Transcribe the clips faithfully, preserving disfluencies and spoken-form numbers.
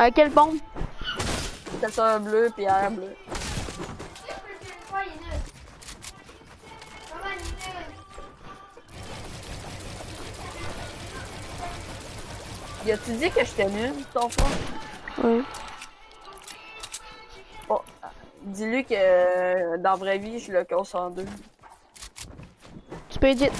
Euh, quelle bombe? C'est ça, bleu puis air bleu. Y a-tu dit que j'étais nul, ton frère? Oui. Oh, dis-lui que euh, dans la vraie vie, je le casse en deux. Tu peux dire.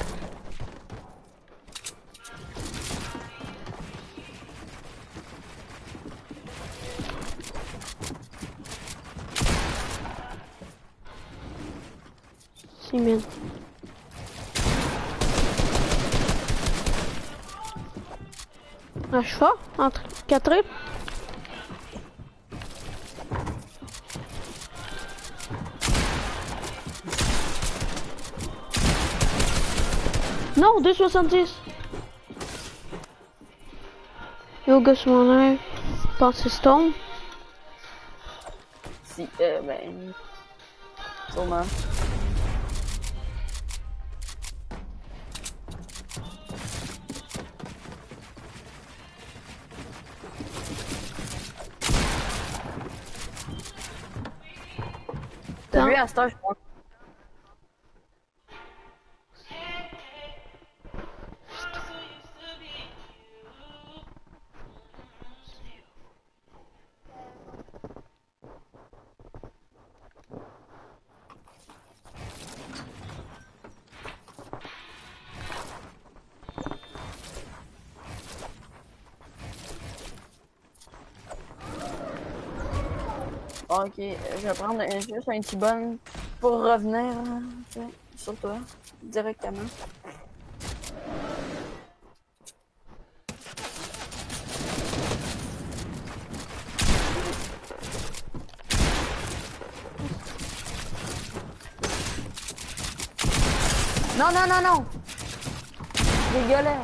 C'est bien. Ah, je suis fort, entre quatre rips. Non, deux soixante-dix. Yo, gosse mon air. Pense que c'est ton. Si, euh, ben. Sûrement. T'as vu à ce temps, je crois. Ok, je vais prendre un, juste un petit bon pour revenir hein, sur toi, directement. Non, non, non, non! Dégueulasse!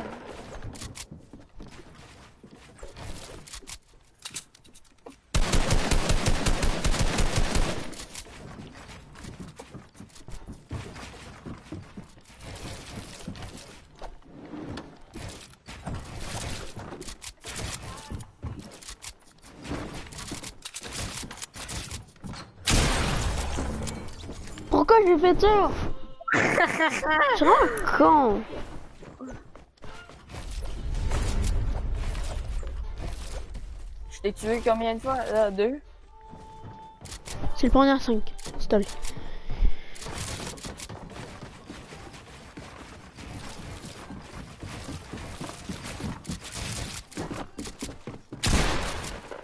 Pourquoi j'ai fait ça? Je suis un con. Je t'ai tué combien de fois? Euh, deux? C'est le premier à cinq. Stop.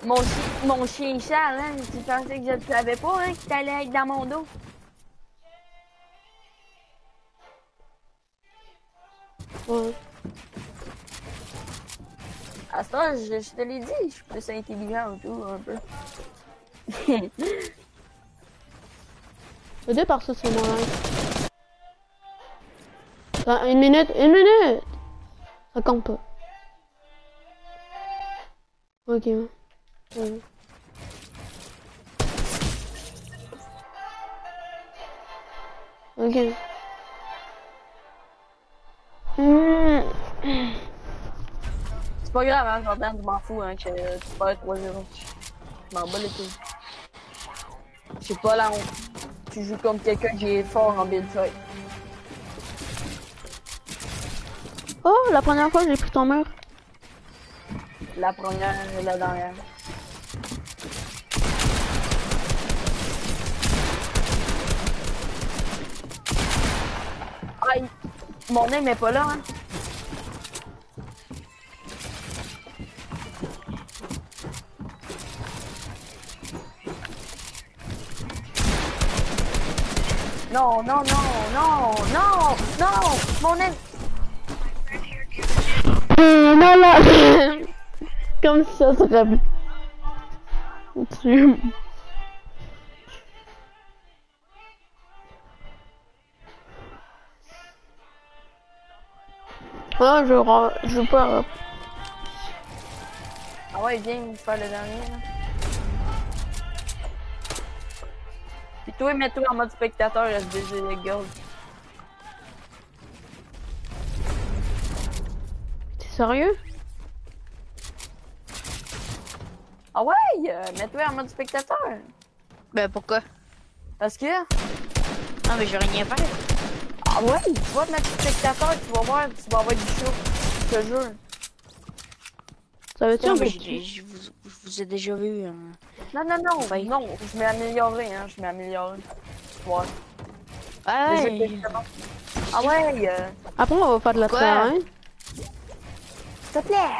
Mon, chi mon chien Charles, hein? Tu pensais que je ne savais pas hein, que tu allais être dans mon dos? Ouais. À ce temps, je, je te l'ai dit, je suis plus intelligent ou tout, un peu. Le deux par ça, c'est mon live. Ah, une minute, une minute! Ça compte pas. Ok. Ouais. Ok. C'est pas grave, hein, Jordan, je m'en fous, hein, que euh, tu perds trois zéro. Je m'en bats les couilles. J'ai pas la honte. Tu joues contre quelqu'un qui est fort en build-fight. Oh, la première fois, j'ai pris ton mur. La première et la dernière. Aïe! Mon aim est pas là, hein. Non, non, non, non, non, non, mon aim. Euh, non, là. Comme ça, ça serait... Tu... Ah, je rends... je veux pas... Ah ouais, viens, il faut le dernier, là. Pis toi, mets-toi en mode spectateur, S D G, les gars. T'es sérieux? Ah ouais, euh, mets-toi en mode spectateur. Ben pourquoi? Parce que... Non mais j'ai rien à faire. Ah ouais, tu vas te mettre spectateur, tu vas voir, tu vas avoir du show. Je te jure. Ça veut dire que je vous ai déjà vu. Hein. Non, non, non, enfin, non, je m'ai amélioré, hein, je m'ai amélioré. Voilà. Ouais. Ouais. Ah ouais. Euh... Après on va faire de la terre, hein. S'il te plaît.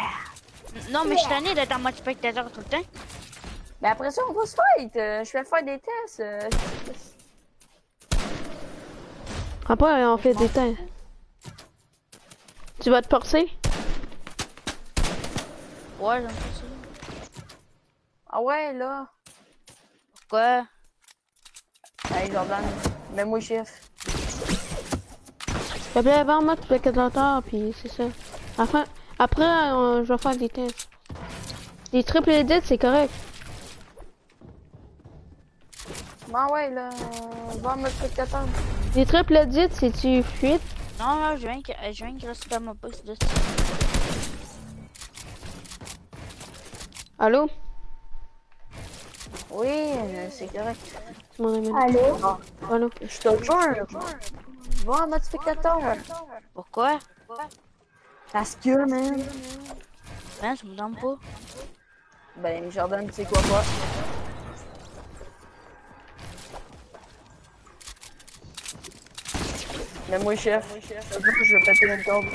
Non mais je suis tanné d'être en mode spectateur tout le temps. Mais après ça on va se fight. Je vais faire des tests. Après on fait des tests. Tu vas te forcer? Ouais, j'aime pas ça. Ah ouais là. Pourquoi? Allez Jordan, mets-moi chef. S'il te plaît, va en mode spectateur puis c'est ça. Enfin. Après, euh, je vais faire des tests. Des triple edits, c'est correct. Bah ouais, là, on va en mode spectateur. Des triple edits, c'est-tu fuite? Non, non, je viens que reste dans mon box de style. Allô? Oui, euh, c'est correct. Tu m'en ramènes. Allô? Ah. Allô? Je te jure. Va en mode spectateur. Pourquoi? Pourquoi? Parce que, man. Ben, je me donne pas. Ben, Jordan, tu sais quoi, quoi. Mais moi, chef. Je vais péter une corde.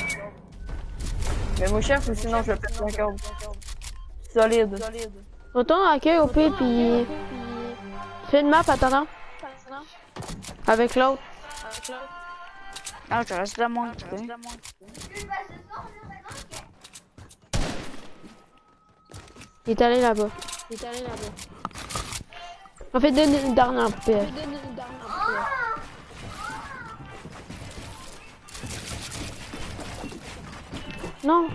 Mais moi, chef, ou sinon, je vais péter une corde. Solide. Autant, ok, O P, puis. Fais une map, attendant. Avec l'autre. Avec l'autre. Ah, je reste là, moi. Il est allé là-bas. Il est allé là-bas. On fait deux une dernière paire. Non.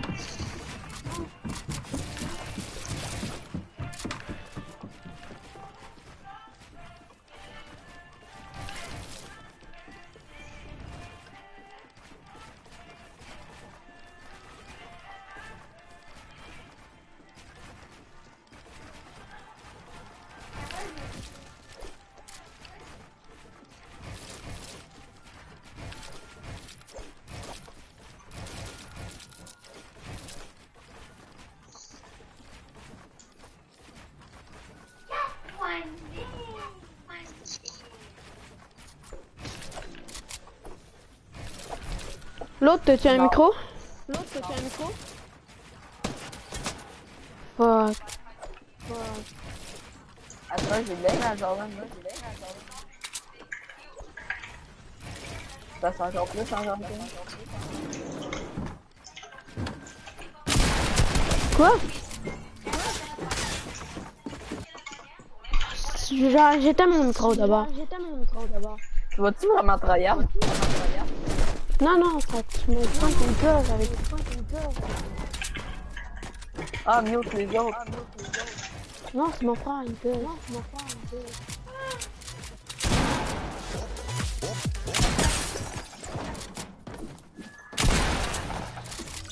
L'autre, t'as-tu un micro? L'autre, t'as-tu un micro? Fuck. Fuck. Attends, j'ai de l'air à Jordan. Moi, j'ai de l'air à Jordan. Ça passe encore plus, encore plus. Quoi? J'étais mon micro d'abord. J'étais mon micro d'abord. Tu vas-tu vraiment trahir? Non, non, ça, tu me prends ton cœur avec ton cœur. Ah, mieux que les autres. Non, c'est mon frère, il peut. Non, c'est mon frère, il peut.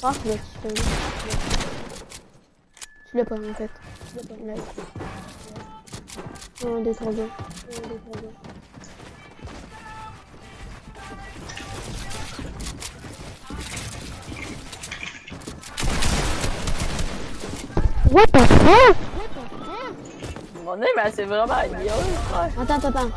Ah, tu l'as tué. Tu l'as pas en fait. Tu l'as pas en fait. On est trop bien. On est trop bien. What the fuck? Mon nez, mais c'est vraiment idiot. Attends, attends, attends.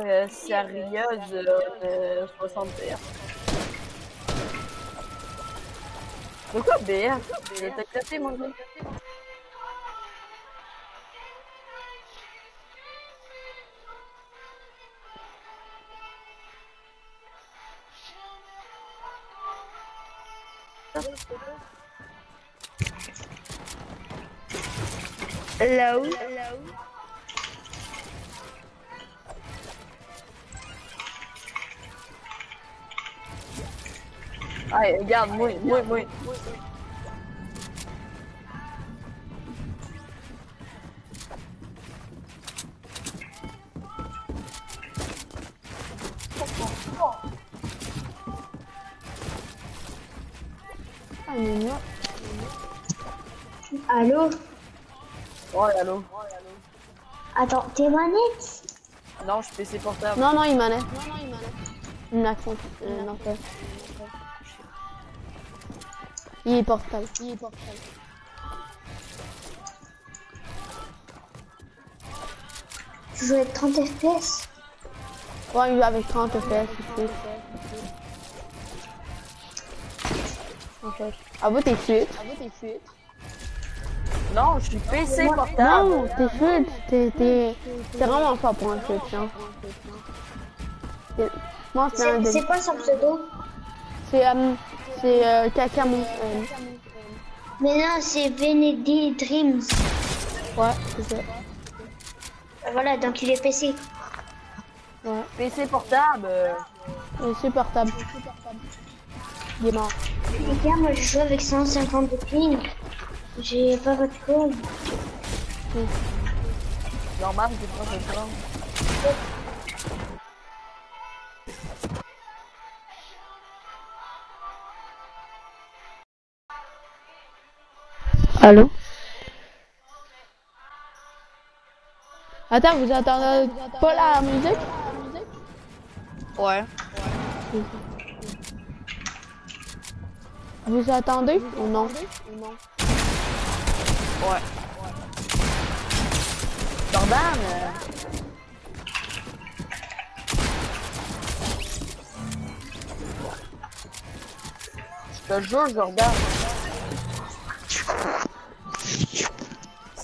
Euh, sérieuse euh, soixante B R. Pourquoi B R? Il est éclaté mon jeu. Hello. Hello. Allez, regarde, mouille, mouille, mouille. Allô? Ouais, allô. Attends, t'es manette? Non, je P C portable. Non, non, il manette. Non, non, il manette. Il n'a compte. Euh, non, pas. Il est portable. Il est portable. Tu joues avec trente F P S? Ouais, il joue avec trente F P S. Okay. Ah bon, t'es fuite? Ah bon, t'es fuite? Non, je suis P C portable. Non, t'es fuite. T'es, t'es, t'es vraiment pas pour un fuite, hein. Moi, c'est un. C'est quoi son pseudo? C'est um, c'est euh, Kakamon. Euh. Mais non, c'est Venedi Dreams. Ouais, c'est ça. Voilà, donc il est P C. Ouais. P C portable. P C portable. Il est mort. Les gars, moi je joue avec cent cinquante de ping. J'ai pas votre code. Oui. Normal, j'ai pas de plan. Allô? Attends, vous entendez pas la musique? Ouais. Oui. Vous attendez ou non? Ouais. Jordan euh... Je te jure, Jordan.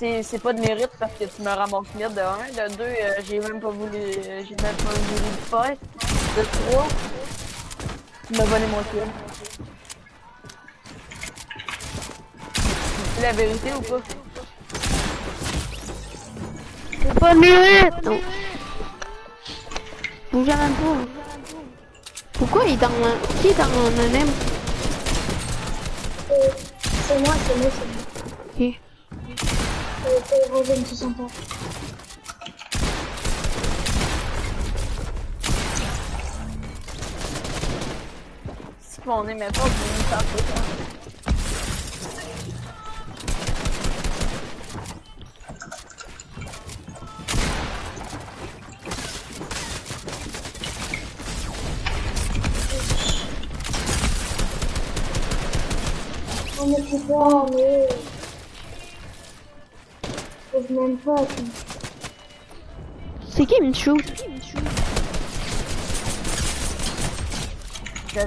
C'est pas de mérite parce que tu me ramasses net de un, de deux, euh, j'ai même pas voulu. Euh, j'ai même pas voulu de faire. De trois, tu m'as volé mon kill. C'est la vérité ou pas? C'est pas de mérite! Bouge à même pas. Pourquoi il t'a un... Qui t'a un anonyme? C'est moi, c'est moi, c'est moi. Ok. C'est Rosen qui s'en va. Si on est maintenant, je vais faire un peu. On ne peut pas, mais... Je trouve même pas. C'est qui me shoot?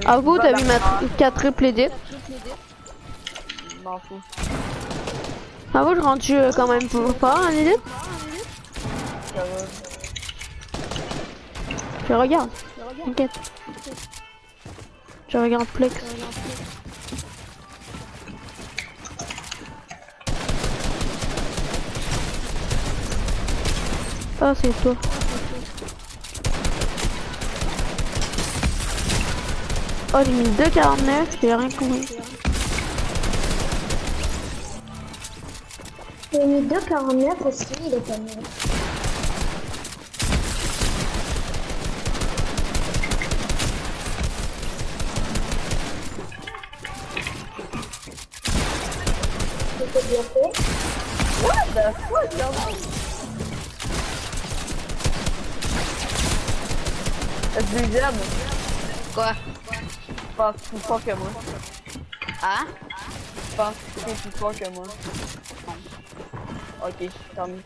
Ah vous, t'as vu ma quatre triple edit? Je m'en fous. Ah vous, je rentre quand même pour pas un edit? Je regarde. T'inquiète. Je regarde Plex. Ah, c'est toi. Oh, j'ai mis deux quarante-neuf, j'ai rien compris. J'ai mis deux quarante-neuf aussi, il est pas mal. C'était bien fait. What the fuck? Deuxième. Quoi? Je pense que tu es plus fort que moi. Hein? Je pense que tu es plus fort que moi. Ok, tant mieux.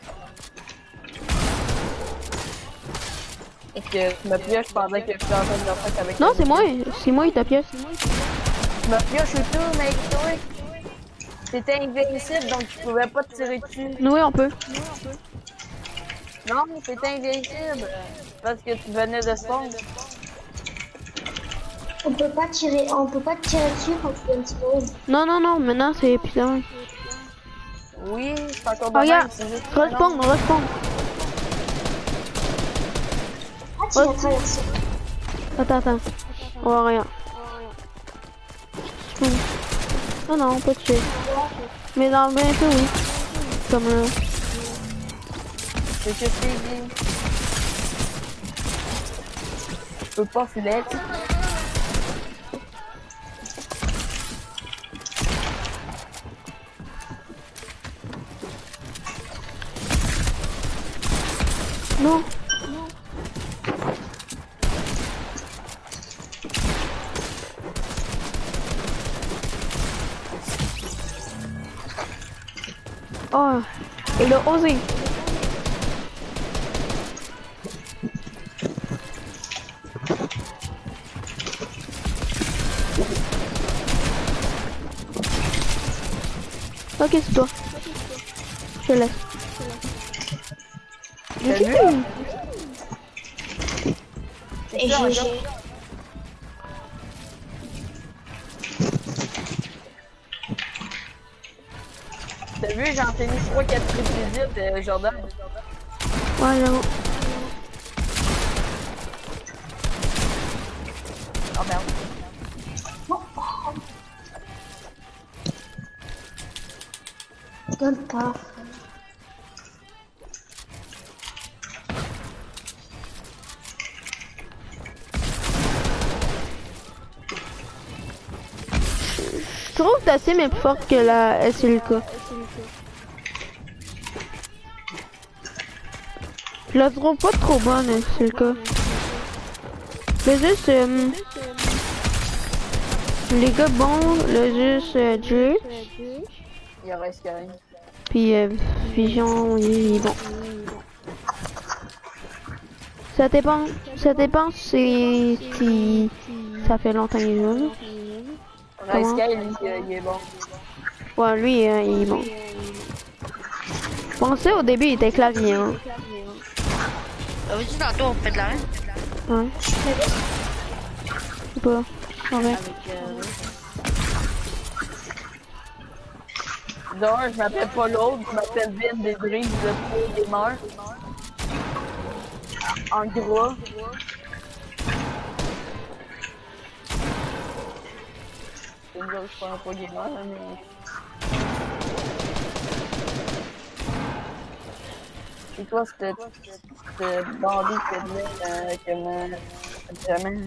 Est-ce que tu me pioches pendant que je suis en train de faire avec toi? Non, c'est moi, c'est moi qui t'a pioché. Tu me pioches et tout, mec, toi. T'étais invincible donc tu pouvais pas te tirer dessus. Oui, on peut. Non, t'étais invincible. Parce que tu venais de spawn. On peut pas tirer, on peut pas tirer dessus quand tu viens de spawn. Non, non, non, maintenant c'est épuisant. Oui, c'est encore bon. Regarde, respawn, respawn. Ah, tu vas traverser. Attends, attends. Oh, rien. tout. Oh non, pas de chef. Mais dans le bain, oui. Comme là. Je te saisis. Je peux pas filer. Non. Non. Oh, il a osé. Ok, c'est toi. Je te laisse. Et G G. T'as vu, j'ai entendu trois quatre triples de Jordan. Ouais, j'avoue. Oh merde. Oh, oh. Donne pas. Je trouve que t'es assez même fort que la S L K. Je la trouve pas trop bonne, S L K. Mais juste... Euh, les gars bons, le juste euh, Drew. Il y aurait Skyrim. Puis euh, Vision, il est bon. Ça dépend, ça dépend si... si ça fait longtemps qu'il joue. Ouais, Sky, lui, euh, il est bon. Ouais, lui, euh, il est bon. Je pensais au début, il était clavier. Hein. Ah, vas-y, tantôt, on fait de la reine. Ouais. Je sais pas. Ouais. D'un, je m'appelle pas l'autre, je m'appelle Vin des Dreams, le pro gamer. En gros. Je ne suis pas un pro gamer, mais... Et toi, c'était... C'était bandit que de l'air, que me... Jamais...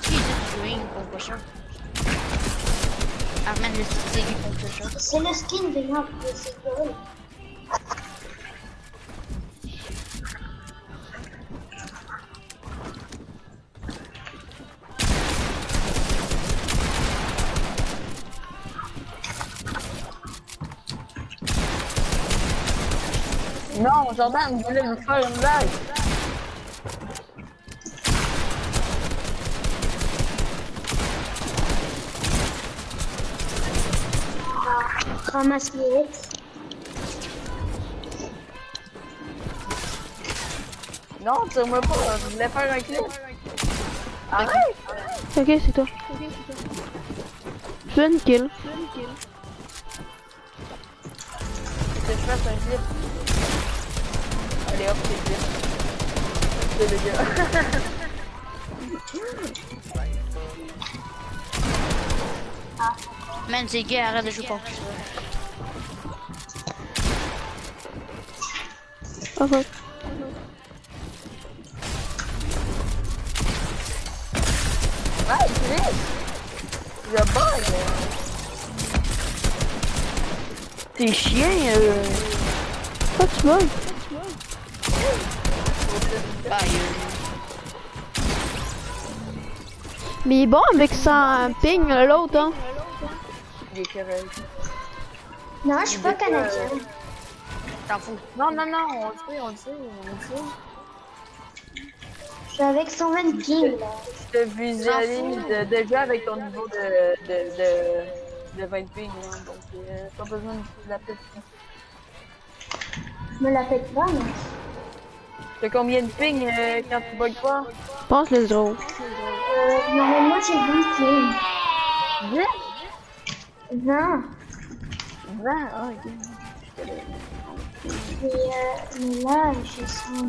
Qui est tué une concussion? Armand, le c'est du concussion. C'est le skin des maps. Non, Jordan, je voulais me faire une blague. Ramasse les hits. Non, tire-moi pas, je voulais faire un clip. Arrête! Ok, c'est toi. Okay, toi. Je veux une kill. Je veux une kill. Que je fasse un clip. Allez hop, c'est clip. C'est le gars. Ah. Man, c'est gay, arrête de jouer contre. Oh, oh. Ah, c'est vrai. Il a bug. T'es chien, euh... Pas de bug. Mais il est bon avec ça ping, l'autre, hein. Non, je suis pas canadien. T'en fous. Non, non, non, on le sait, on le sait, on le sait. Je suis avec son mannequin. Je te visualise déjà avec ton niveau de de de, de vingt ping, hein, donc euh, t'as pas besoin de la pète. Je me la pète pas, mais... T'as combien de ping euh, quand tu bugs pas? Je pense les zéro. Euh, normalement j'ai vingt ping. vingt? vingt. vingt, oh, ok. Et euh, mais là, je sens...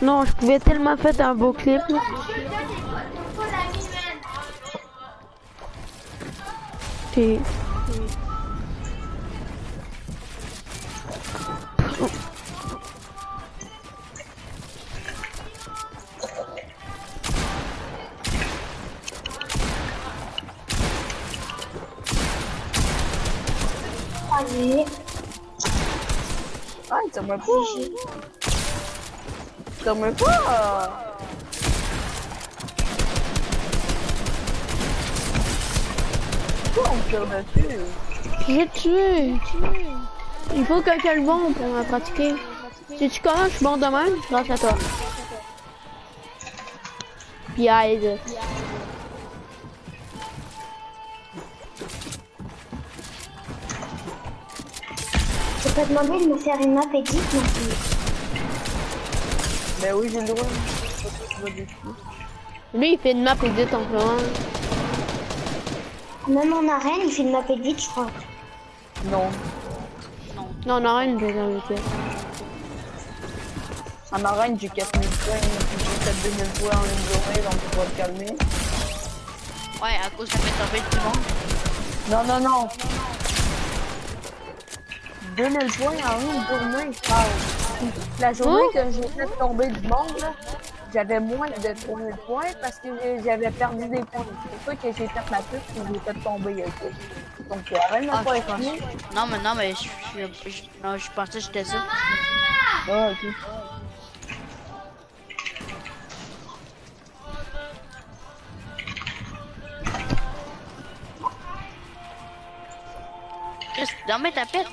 Non, je pouvais tellement faire un beau clip. Si. Allez. Ah, il t'envoie pas. Il t'envoie pas. Pourquoi on perd là-dessus? J'ai tué. Il faut que quelqu'un bombe pour me pratiquer. Sais-tu comment je suis bon de même? Grâce à toi. Puis aide. Je peux demander de me faire une map édite non plus. Ben oui, j'ai le droit. Lui, il fait une map édite en plein. Même en arène, il fait une map édite, je crois. Non. Non, en arène, je vais en faire. En arène, j'ai quatre mille points, j'ai quatre mille points en une journée, donc je dois le calmer. Ouais, à cause de la pétabelle, tu vois. Non, non, non. deux mille points en une journée, je parle. La journée que j'ai fait tomber du monde, j'avais moins de trois mille points parce que j'avais perdu des points. C'est pour ça que j'ai fait ma pute et j'ai fait tomber. Okay. Donc, arrête ah, pas pense... Non, mais non, mais je, je, je, non, je pensais que j'étais ça. Ah, ok. Non mais ta pète.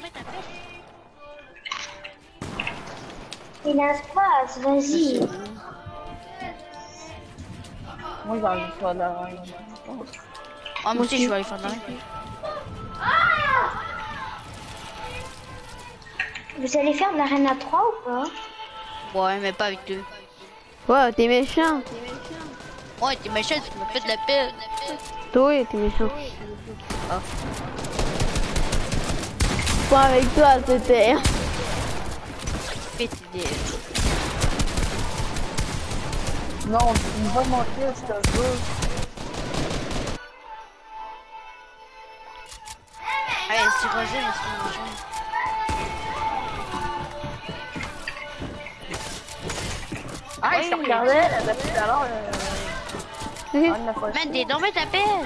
Il a espace, vas-y. Moi j'arrive pas là. Ah moi aussi je vais aller faire là. Vous allez faire de l'arène à trois ou pas? Ouais mais pas avec deux. Ouais t'es méchant. Ouais t'es méchant, tu me fais de la pète. Toi t'es méchant. Ah. Pas avec toi, c'était. Non, tu me vas mentir, je te jure. Allez, c'est Roger, c'est Roger. Ah, je te regardais, là, depuis tout à l'heure. Mène des dents, mais ta pelle.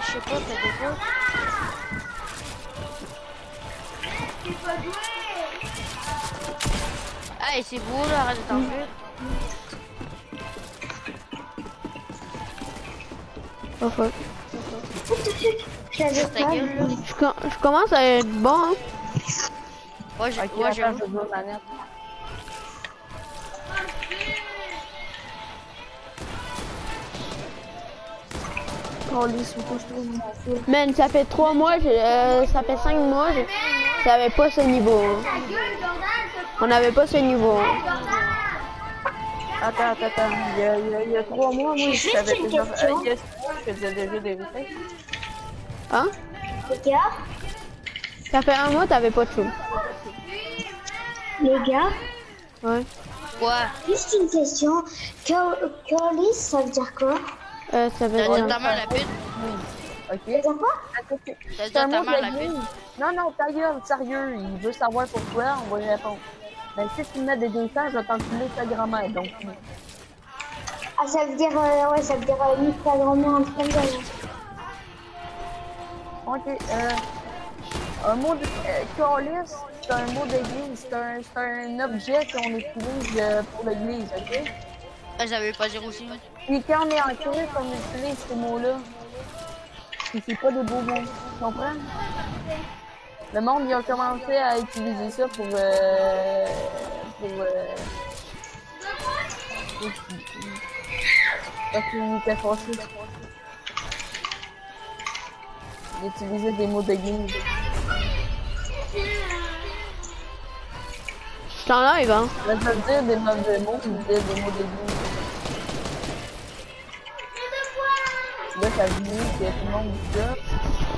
Je sais pas, t'as des quoi. Ah et c'est beau là, arrête de t'en faire. Oh fuck. Je commence à être bon hein. Moi j'ai moi j'ai un jeu de manette. Oh lui c'est quoi je trouve. Man ça fait trois mois, euh, ça fait cinq mois. On n'avait pas ce niveau. On n'avait pas ce niveau. Attends, attends, attends. Il y a, il y a, il y a trois mois, moi, je savais déjà. Je faisais déjà des replays. Hein? Les gars? Ça fait un mois, t'avais pas de chou. Les gars? Ouais. Quoi? Juste une question. Colis, ça veut dire quoi? Euh, ça veut dire. T'as mal la pute? Ok. T'as ta main à la pute? Non, non, ta gueule, sérieux, il veut savoir pourquoi, on va lui répondre. Ben, si tu mets des dessins, je vais t'enculer ta grand-mère, donc. Ah, ça veut dire, euh, ouais, ça veut dire, euh, nique ta grand-mère en train de... Ok, euh, un mot de... Euh, calice, c'est un mot d'église, c'est un, c'est un objet qu'on utilise euh, pour l'église, ok? Ah, j'avais pas dire aussi. Puis quand on est en Christ, on utilise ces mots-là. Puis c'est pas des beaux mots, tu comprends? Le monde, ils ont commencé à utiliser ça pour... Euh, pour... Euh, quand ils étaient fâchés. Ils utilisaient des mots de game. Je suis en live, hein? Je vais te dire des mauvais mots, je vais te dire des mots de game. Là, ça vient que tout le monde dit ça.